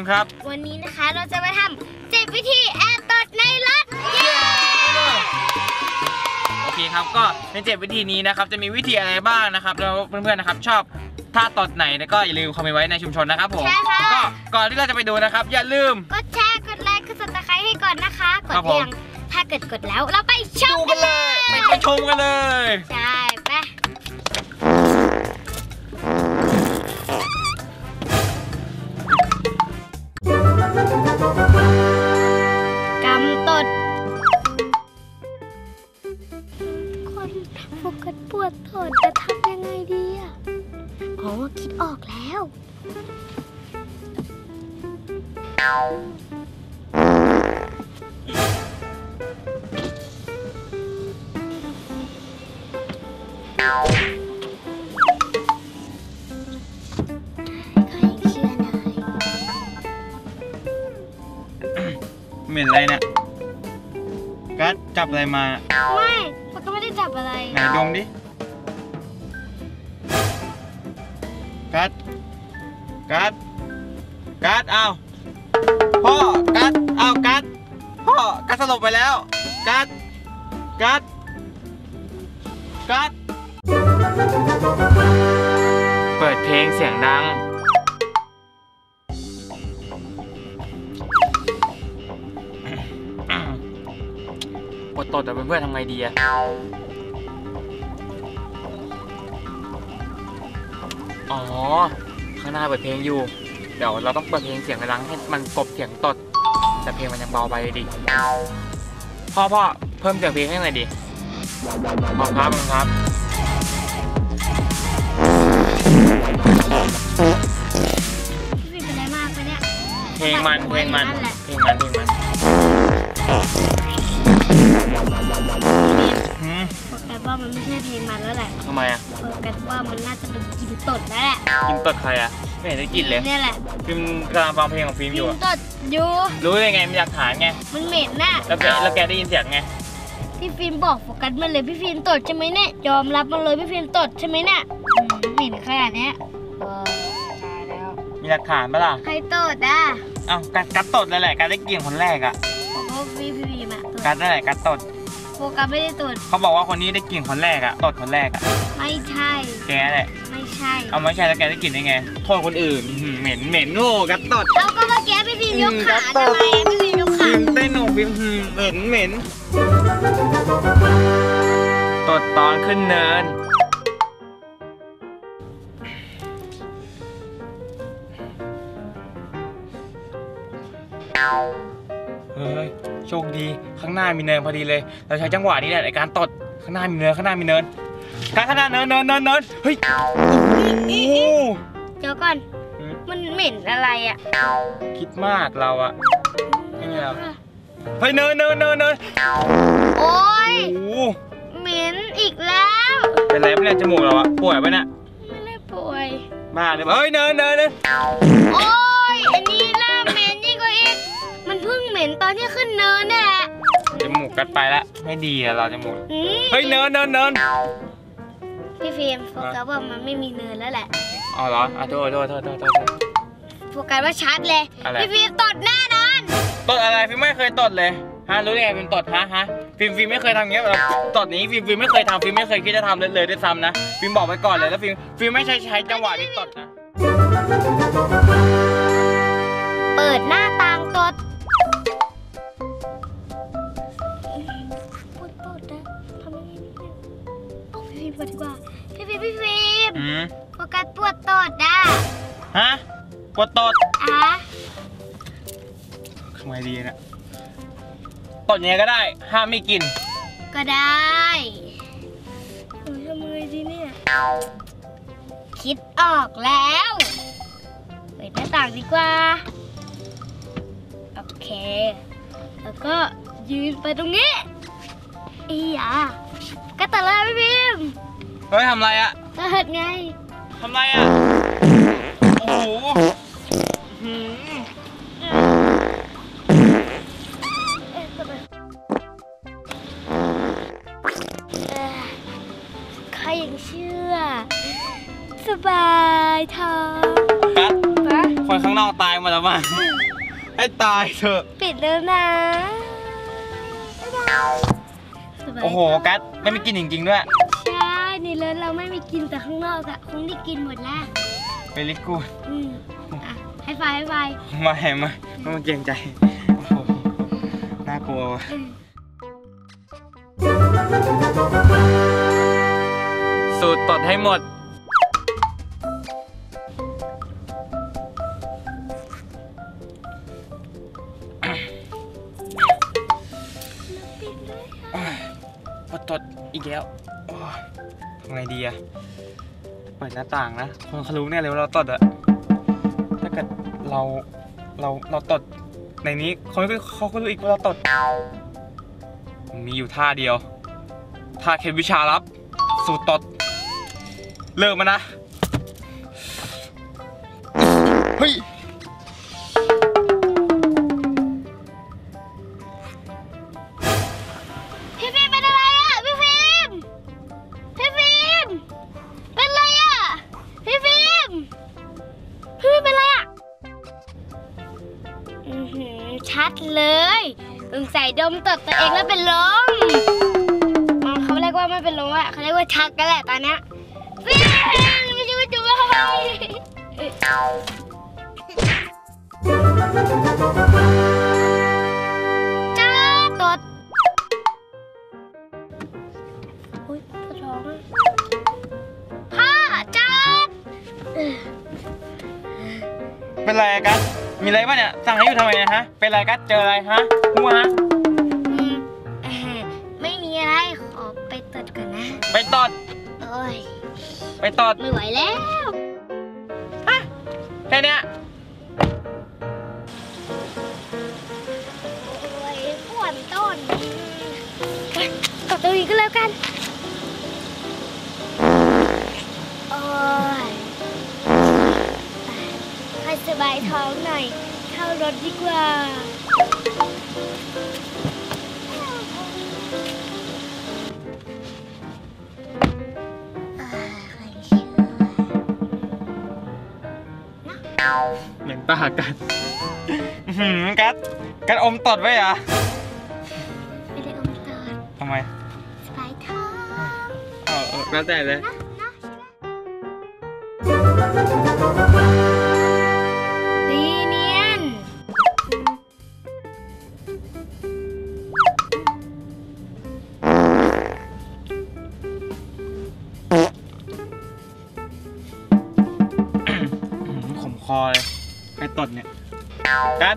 มครับวันนี้นะคะเราจะไปทำ10วิธีแอบตดในรถโอเคครับก็ใน7วิธีนี้นะครับจะมีวิธีอะไรบ้างนะครับแล้วเพื่อนๆนะครับชอบถ้าตดไหนก็อย่าลืมคอมเมนต์ไว้ในชุมชนนะครับผมก็ก่อนที่เราจะไปดูนะครับอย่าลืมกดแชร์กดไลค์กด Subscribe ให้ก่อนนะคะกดเพียงถ้าเกิดกดแล้วเราไปชมกันเลยไปชมกันเลยใช่ไปกำตดคนปวดปวดตดจะทำยังไงดีอะอ๋อคิดออกแล้วเหม็นอะไรนะกัดจับอะไรมาไม่มันก็ไม่ได้จับอะไรไหนดมดิกัดกัดกัดเอาพ่อกัดเอากัดพ่อกัดสลบไปแล้วกัดกัดกัดเปิดเพลงเสียงดังตดแต่เพื่อนๆทำไงดีอะอ๋อข้างหน้าเปิดเพลงอยู่เดี๋ยวเราต้องเปิดเพลงเสียงดังให้มันกลบเสียงตดแต่เพลงมันยังเบาไปดิพ่อเพิ่มเสียงเพลงให้หน่อยดิบอกครับบอกครับพี่เป็นอะไรมากปะเนี่ยเพลงมันโฟกัสว่ามันไม่ใช่เพลงมันแล้วแหละทำไมอ่ะโฟกัสว่ามันน่าจะเป็นกินตดแล้วแหละกินตดใครอ่ะไม่เห็นได้กินเลยนี่แหละฟิล์มกำลังฟังเพลงของฟิล์มอยู่กินตดอยู่รู้ได้ไงมันอยากถามไงมันเหม็นน่ะแล้วแกได้ยินเสียงไงพี่ฟิล์มบอกโฟกัสมันเลยพี่ฟิล์มตดใช่ไหมเนี่ยยอมรับมันเลยพี่ฟิล์มตดใช่ไหมเนี่ยเหม็นขนาดนี้ตายแล้วมีหลักฐานปะล่ะใครตดอ่ะอ้าวกัดตดเลยแหละกัดได้เกี่ยงคนแรกอ่ะโอ้พี่ฟิล์มอ่ะกัดได้แหละกัดตดโฟกัสไม่ได้ตดเขาบอกว่าคนนี้ได้กลิ่นคนแรกอะตดคนแรกอะไม่ใช่แกแหละไม่ใช่เอาไม่ใช่แล้วแกได้กลิ่นได้ไงโทษคนอื่นเหม็นโง่กัดตดแล้วก็เมื่อกี้พี่ฟิล์มยกขาทำไมพี่ฟิล์มยกขาเต้นหนุ่มฟิล์มเหม็นตดตอนขึ้นเนินเฮ้ยโชคดีข้างหน้ามีเนินพอดีเลยเราใช้จังหวะนี้แหละในการตดข้างหน้ามีเนินการข้างหน้าเนินเฮ้ยเดี๋ยวก่อนมันเหม็นอะไรอ่ะคิดมากเราอ่ะนี่ไงเราเฮ้ยเนินโอ๊ยเหม็นอีกแล้วเป็นไรไม่ได้จมูกเราอ่ะป่วยปะเนี่ยไม่ได้ป่วยบ้าเลยเฮ้ยเนินโอ๊ยอันนี้ล่าเหม็นยิ่งกว่าอีกมันเพิ่งเหม็นตอนที่ขึ้นเนินน่ะจมูกกัดไปแล้วไม่ดีอะเราจมูกเฮ้ยเนินพี่ฟิล์มโฟกัสว่ามันไม่มีเนินแล้วแหละอ๋อเหรออ่ะโทษโฟกัสว่าชัดเลยพี่ฟิล์มตดหน้าเนินตดอะไรฟิล์มไม่เคยตดเลยฮะรู้ได้ไงฟิล์มตดฮะฟิล์มไม่เคยทำเงี้ยแบบตดนี้ฟิล์มไม่เคยทำฟิล์มไม่เคยคิดจะทำเลยด้วยซ้ำนะฟิล์มบอกไปก่อนเลยแล้วฟิล์มไม่ใช้จังหวะนี้ตดนะเปิดหน้าต่างตดพี่ฟิล์มโฟกัสปวดตดอ่ะฮะปวดตดอ่ะทำไงดีนะตดเนี้ยก็ได้ห้ามไม่กินก็ได้หนูทำไงดีเนี่ยคิดออกแล้วเปิดหน้าต่างดีกว่าโอเคแล้วก็ยืนไปตรงนี้อี๋อ่ะก็ตดเลยพี่ฟิล์มเฮ้ยทำไรอะตดไงทำไรอะโอ้โหใครยังเชื่อสบายท้องคนข้างนอกตายมาแล้ว ไหมให้ตายเถอะปิดแล้วนะโอ้โหกัสไม่มีกินจริงๆด้วยใช่ในเรือนเราไม่มีกินแต่ข้างนอกอะคงได้กินหมดแล้วไปลิกูดอ่ะให้ไฟให้ไฟมาเกรงใจโอ้โหน่ากลัวสูตรตดให้หมดตดอีกแล้วทำไงดีอะเปิดหน้าต่างนะคนเขารู้แน่เลยว่าเราตดอะถ้าเกิดเราตดในนี้เขาก็รู้อีกว่าเราตดมีอยู่ท่าเดียวท่าเคล็ดวิชาลับสูตรตดเลิกมานะเฮ้ยชัดเลยสงสัยดมตดตัวเองแล้วเป็นลมเขาเรียกว่าไม่เป็นลมอ่ะเขาเรียกว่าชักกันแหละตอนเนี้ยไม่ใช่ว่าจุ๊บเข้าไปจ้าตดอุ้ยปวดท้องพ่อจ้าเป็นไรกันมีอะไรบ้างเนี่ยสั่งให้อยู่ทำไมนะฮะเป็นอะไรกัดเจออะไรฮะมัวฮะไม่มีอะไรขอไปตดก่อนนะไปตดโอ้ยไปตดไม่ไหวแล้วฮะแค่เนี้ยโอ้ยปวดต้นตดตัวอีกก็แล้วกันโอ้ยสบายท้องหน่อยเข้ารถดีกว่าเหม็นตากัดกัดอมตดไว้เหรอไม่ได้อมตดทำไมสบายท้องเออแล้วแต่เลยใครตดเนี่ยกัด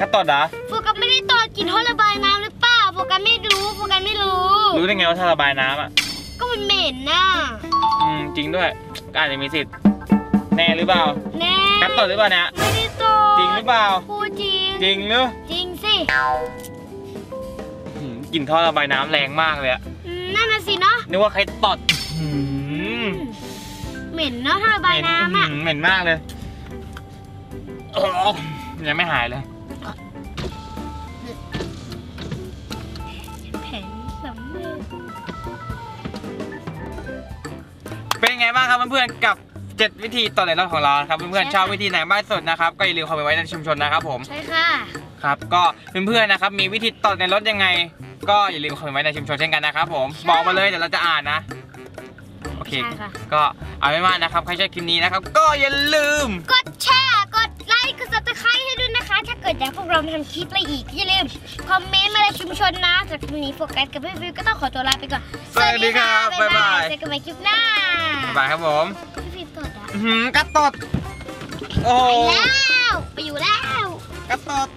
กัดตดเหรอโฟกัสไม่ได้ตดกินท่อระบายน้ำหรือเปล่าโฟกัสไม่รู้โฟกัสไม่รู้รู้ได้ไงว่าท่อระบายน้ำอ่ะก็มันเหม็นน่ะจริงด้วยก็อาจจะมีสิทธิ์แน่หรือเปล่าแน่กัดตดหรือเปล่าเนี่ยไม่ได้ตดจริงหรือเปล่าพูดจริงจริงหรือจริงสิกินท่อระบายน้ำแรงมากเลยอ่ะนั่นน่ะสิเนาะนึกว่าใครตดเหม็นเนาะท่อระบายน้ำอ่ะเหม็นมากเลยยังไม่หายเลยแผนสำเร็จเป็นไงบ้างครับเพื่อนๆกับ7วิธีตดในรถของเราครับเพื่อนๆชอบวิธีไหนมากสุดนะครับก็อย่าลืมคอมเมนต์ไว้ในชุมชนนะครับผมใช่ค่ะครับก็เพื่อนๆนะครับมีวิธีตดในรถยังไงก็อย่าลืมคอมเมนต์ไว้ในชุมชนเช่นกันนะครับผมบอกมาเลยเดี๋ยวเราจะอ่านนะโอเคก็เอาไว้ว่านะครับใครชอบคลิปนี้นะครับก็อย่าลืมกดแชร์กดไลค์กด Subscribe ให้ด้วยนะคะถ้าเกิดอยากพวกเราทำคลิปอะไรอีกอย่าลืมคอมเมนต์มาในชุมชนนะจากวันนี้โฟกัสกับพี่ฟิวก็ต้องขอตัวลาไปก่อนสวัสดีครับบ๊ายบายเจอกันใหม่คลิปหน้าบ๊ายบายครับผมพี่ฟิวตดอ่ะกระตดโอ้ไปแล้วไปอยู่แล้วกระตด